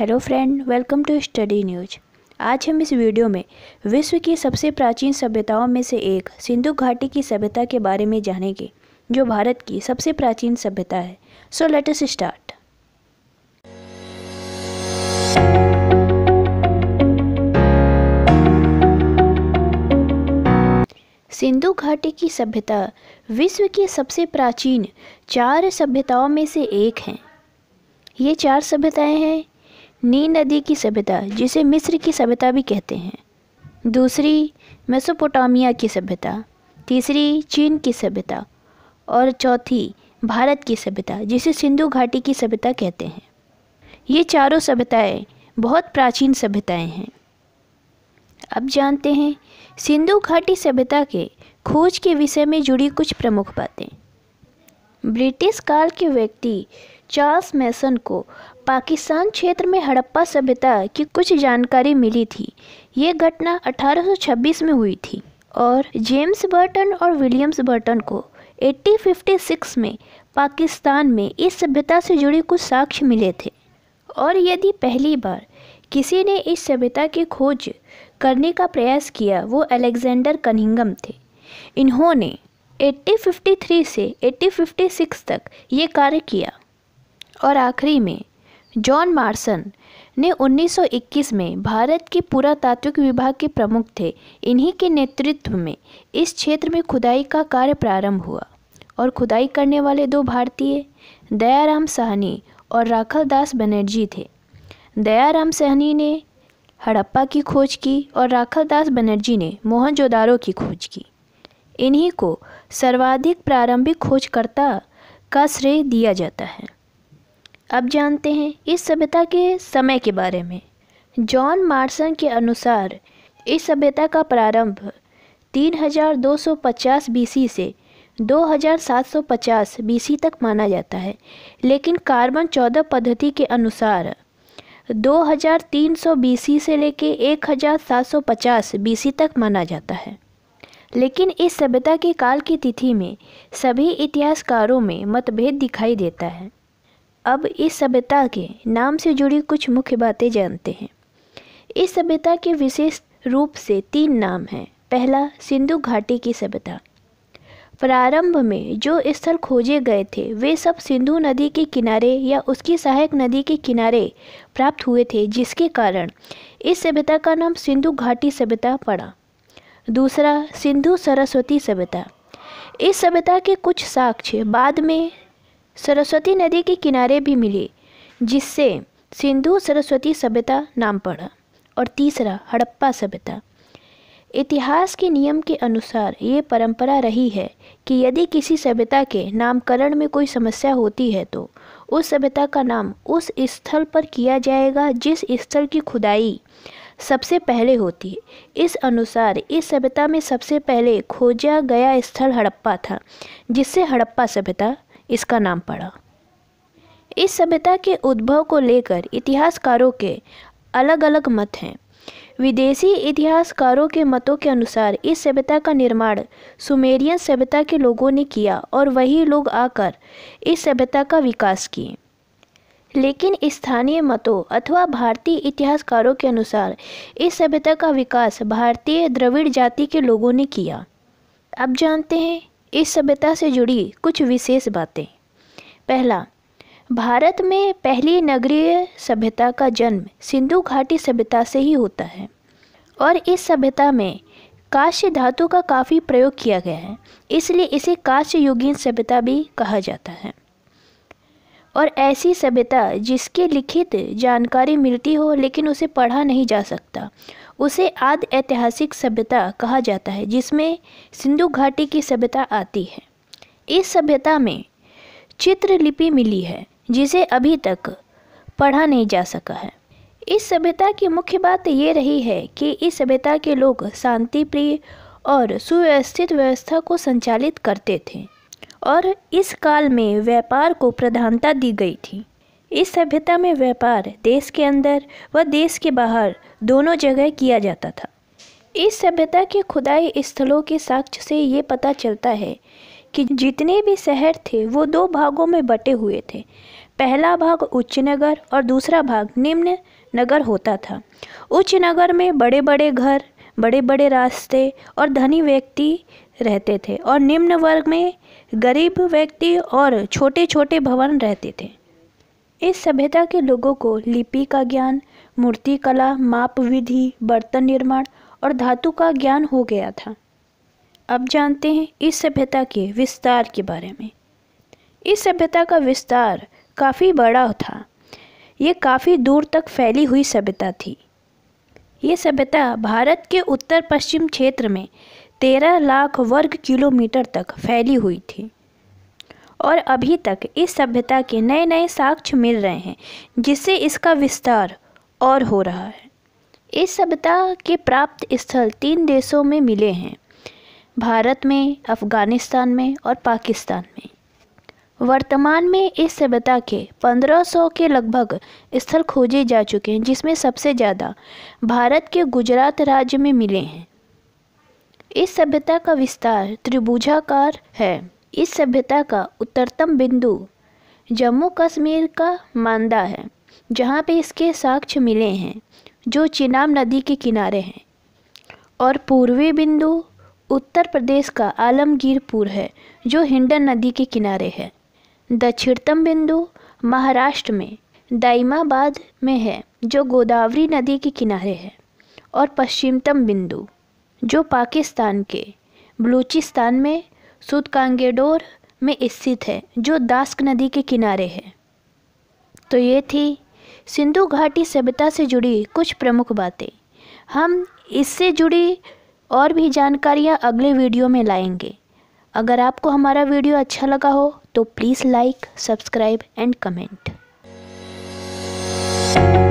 Hello friend, welcome to study news. आज हम इस वीडियो में विश्व की सबसे प्राचीन सभ्यताओं में से एक सिंधु घाटी की सभ्यता के बारे में जानेंगे, जो भारत की सबसे प्राचीन सभ्यता है। So let us start. Sindhu घाटी की सभ्यता विश्व की सबसे प्राचीन 4 सभ्यताओं में से एक है। ये 4 सभ्यताएं हैं। नील नदी की सभ्यता, जिसे मिस्र की सभ्यता भी कहते हैं। दूसरी मेसोपोटामिया की सभ्यता, तीसरी चीन की सभ्यता और चौथी भारत की सभ्यता, जिसे सिंधु घाटी की सभ्यता कहते हैं। ये चारों सभ्यताएं बहुत प्राचीन सभ्यताएं हैं। अब जानते हैं सिंधु घाटी सभ्यता के खोज के विषय में जुड़ी कुछ प्रमुख बातें। ब्रिटिश काल के व्यक्ति चार्ल्स मेसन को पाकिस्तान क्षेत्र में हड़प्पा सभ्यता की कुछ जानकारी मिली थी। ये घटना 1826 में हुई थी और जेम्स बर्टन और विलियम्स बर्टन को 1856 में पाकिस्तान में इस सभ्यता से जुड़े कुछ साक्ष्य मिले थे। और यदि पहली बार किसी ने इस सभ्यता की खोज करने का प्रयास किया, वो अलेक्जेंडर कनिंघम थे। इन्होंने 1853 से 1856 तक ये कार्य किया। और आखिरी में जॉन मार्शन ने 1921 में भारत के पुरातात्विक विभाग के प्रमुख थे। इन्हीं के नेतृत्व में इस क्षेत्र में खुदाई का कार्य प्रारंभ हुआ और खुदाई करने वाले 2 भारतीय दयाराम साहनी और राखल दास बनर्जी थे। दयाराम साहनी ने हड़प्पा की खोज की और राखल दास बनर्जी ने मोहनजोदारो की खोज की। इन्हीं को सर्वाधिक प्रारंभिक खोजकर्ता का श्रेय दिया जाता है। अब जानते हैं इस सभ्यता के समय के बारे में। जॉन मार्शन के अनुसार इस सभ्यता का प्रारंभ 3250 बीसी से 2750 बीसी तक माना जाता है, लेकिन कार्बन 14 पद्धति के अनुसार 2300 बीसी से लेके 1750 बीसी तक माना जाता है। लेकिन इस सभ्यता के काल की तिथि में सभी इतिहासकारों में मतभेद दिखाई देता है। अब इस सभ्यता के नाम से जुड़ी कुछ मुख्य बातें जानते हैं। इस सभ्यता के विशेष रूप से 3 नाम हैं। पहला, सिंधु घाटी की सभ्यता। प्रारंभ में जो स्थल खोजे गए थे वे सब सिंधु नदी के किनारे या उसकी सहायक नदी के किनारे प्राप्त हुए थे, जिसके कारण इस सभ्यता का नाम सिंधु घाटी सभ्यता पड़ा। दूसरा, सिंधु सरस्वती सभ्यता। इस सभ्यता के कुछ साक्ष्य बाद में सरस्वती नदी के किनारे भी मिले, जिससे सिंधु सरस्वती सभ्यता नाम पड़ा। और तीसरा, हड़प्पा सभ्यता। इतिहास के नियम के अनुसार ये परंपरा रही है कि यदि किसी सभ्यता के नामकरण में कोई समस्या होती है तो उस सभ्यता का नाम उस स्थल पर किया जाएगा जिस स्थल की खुदाई सबसे पहले होती है। इस अनुसार इस सभ्यता में सबसे पहले खोजा गया स्थल हड़प्पा था, जिससे हड़प्पा सभ्यता इसका नाम पड़ा। इस सभ्यता के उद्भव को लेकर इतिहासकारों के अलग अलग मत हैं। विदेशी इतिहासकारों के मतों के अनुसार इस सभ्यता का निर्माण सुमेरियन सभ्यता के लोगों ने किया और वही लोग आकर इस सभ्यता का विकास किए। लेकिन स्थानीय मतों अथवा भारतीय इतिहासकारों के अनुसार इस सभ्यता का विकास भारतीय द्रविड़ जाति के लोगों ने किया। अब जानते हैं इस सभ्यता से जुड़ी कुछ विशेष बातें। पहला, भारत में पहली नगरीय सभ्यता का जन्म सिंधु घाटी सभ्यता से ही होता है और इस सभ्यता में कांस्य धातु का काफ़ी प्रयोग किया गया है, इसलिए इसे कांस्य युगीन सभ्यता भी कहा जाता है। और ऐसी सभ्यता जिसके लिखित जानकारी मिलती हो लेकिन उसे पढ़ा नहीं जा सकता, उसे आदि ऐतिहासिक सभ्यता कहा जाता है, जिसमें सिंधु घाटी की सभ्यता आती है। इस सभ्यता में चित्रलिपि मिली है जिसे अभी तक पढ़ा नहीं जा सका है। इस सभ्यता की मुख्य बात ये रही है कि इस सभ्यता के लोग शांतिप्रिय और सुव्यवस्थित व्यवस्था को संचालित करते थे और इस काल में व्यापार को प्रधानता दी गई थी। इस सभ्यता में व्यापार देश के अंदर व देश के बाहर दोनों जगह किया जाता था। इस सभ्यता के खुदाई स्थलों के साक्ष्य से ये पता चलता है कि जितने भी शहर थे वो 2 भागों में बटे हुए थे। पहला भाग उच्च नगर और दूसरा भाग निम्न नगर होता था। उच्च नगर में बड़े बड़े घर, बड़े बड़े रास्ते और धनी व्यक्ति रहते थे और निम्न वर्ग में गरीब व्यक्ति और छोटे छोटे भवन रहते थे। इस सभ्यता के लोगों को लिपि का ज्ञान, मूर्तिकला, माप विधि, बर्तन निर्माण और धातु का ज्ञान हो गया था। अब जानते हैं इस सभ्यता के विस्तार के बारे में। इस सभ्यता का विस्तार काफ़ी बड़ा था। ये काफ़ी दूर तक फैली हुई सभ्यता थी। ये सभ्यता भारत के उत्तर पश्चिम क्षेत्र में 13 लाख वर्ग किलोमीटर तक फैली हुई थी और अभी तक इस सभ्यता के नए नए साक्ष्य मिल रहे हैं, जिससे इसका विस्तार और हो रहा है। इस सभ्यता के प्राप्त स्थल 3 देशों में मिले हैं, भारत में, अफ़गानिस्तान में और पाकिस्तान में। वर्तमान में इस सभ्यता के 1500 के लगभग स्थल खोजे जा चुके हैं, जिसमें सबसे ज़्यादा भारत के गुजरात राज्य में मिले हैं। इस सभ्यता का विस्तार त्रिभुजाकार है। इस सभ्यता का उत्तरतम बिंदु जम्मू कश्मीर का मांदा है, जहाँ पे इसके साक्ष्य मिले हैं, जो चिनाब नदी के किनारे हैं, और पूर्वी बिंदु उत्तर प्रदेश का आलमगीरपुर है, जो हिंडन नदी के किनारे है। दक्षिणतम बिंदु महाराष्ट्र में दाइमाबाद में है, जो गोदावरी नदी के किनारे है, और पश्चिमतम बिंदु जो पाकिस्तान के बलूचिस्तान में सुतकांगेडोर में स्थित है, जो दास्क नदी के किनारे है। तो ये थी सिंधु घाटी सभ्यता से जुड़ी कुछ प्रमुख बातें। हम इससे जुड़ी और भी जानकारियाँ अगले वीडियो में लाएंगे। अगर आपको हमारा वीडियो अच्छा लगा हो तो please like, subscribe and comment.